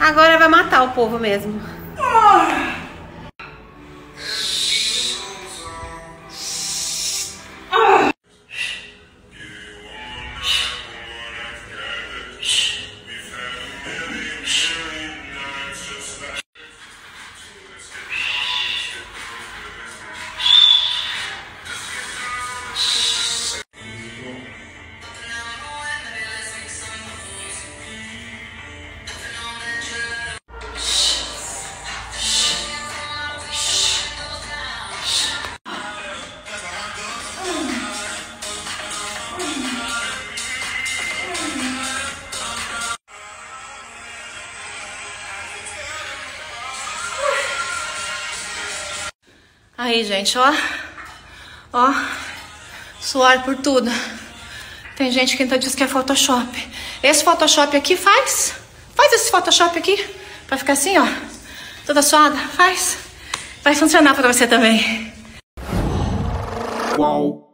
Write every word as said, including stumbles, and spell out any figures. Agora vai matar o povo mesmo. Aí, gente, ó, ó, suor por tudo. Tem gente que ainda diz que é Photoshop. Esse Photoshop aqui faz, faz esse Photoshop aqui, pra ficar assim, ó, toda suada, faz. Vai funcionar pra você também. Uau.